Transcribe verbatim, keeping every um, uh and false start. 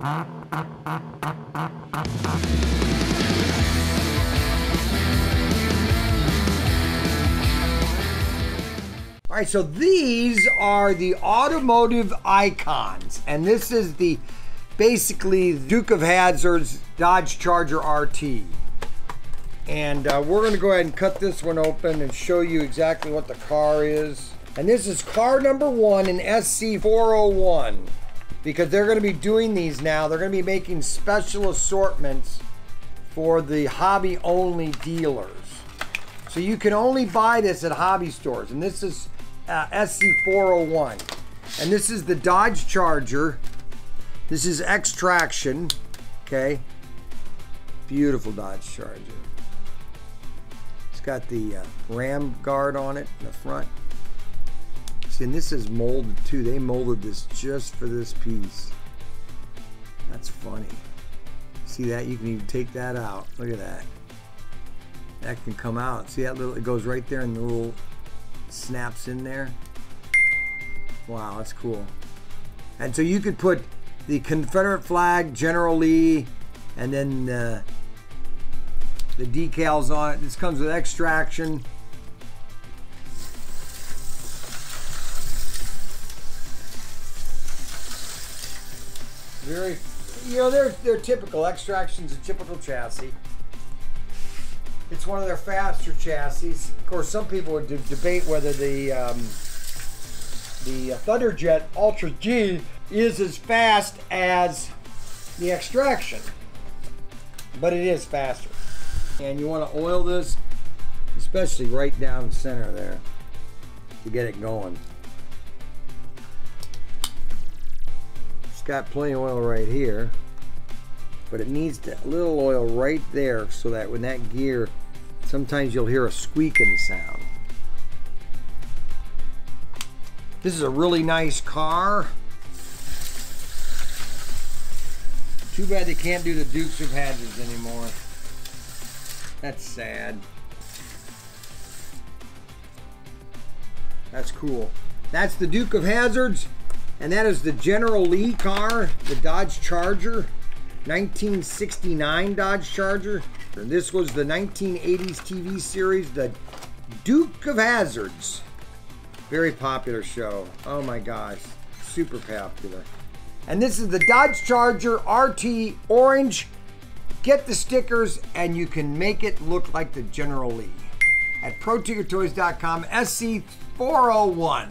All right, so these are the automotive icons, and this is the basically Duke of Hazzard's Dodge Charger R T. And uh, we're gonna go ahead and cut this one open and show you exactly what the car is. And this is car number one in S C four oh one, because they're gonna be doing these now. They're gonna be making special assortments for the hobby only dealers. So you can only buy this at hobby stores. And this is uh, S C four oh one. And this is the Dodge Charger. This is X-Traction, okay? Beautiful Dodge Charger. It's got the uh, RAM guard on it in the front. See, and this is molded too. They molded this just for this piece. That's funny. See that? You can even take that out. Look at that. That can come out. See that little, it goes right there and the little snaps in there. Wow, that's cool. And so you could put the Confederate flag, General Lee, and then uh, the decals on it. This comes with X-Traction. Very, you know, they're, they're typical. X-Traction's a typical chassis. It's one of their faster chassis. Of course, some people would debate whether the um, the Thunderjet Ultra G is as fast as the X-Traction, but it is faster. And you want to oil this, especially right down center there, to get it going. It's got plenty of oil right here, but it needs to, a little oil right there, so that when that gear, sometimes you'll hear a squeaking sound. This is a really nice car. Too bad they can't do the Dukes of Hazzard anymore. That's sad. That's cool. That's the Duke of Hazzard's, and that is the General Lee car, the Dodge Charger, nineteen sixty-nine Dodge Charger. And this was the nineteen eighties T V series, The Duke of Hazzard's. Very popular show. Oh my gosh, super popular. And this is the Dodge Charger R T Orange. Get the stickers and you can make it look like the General Lee. At Pro Tinker Toys dot com, S C four oh one.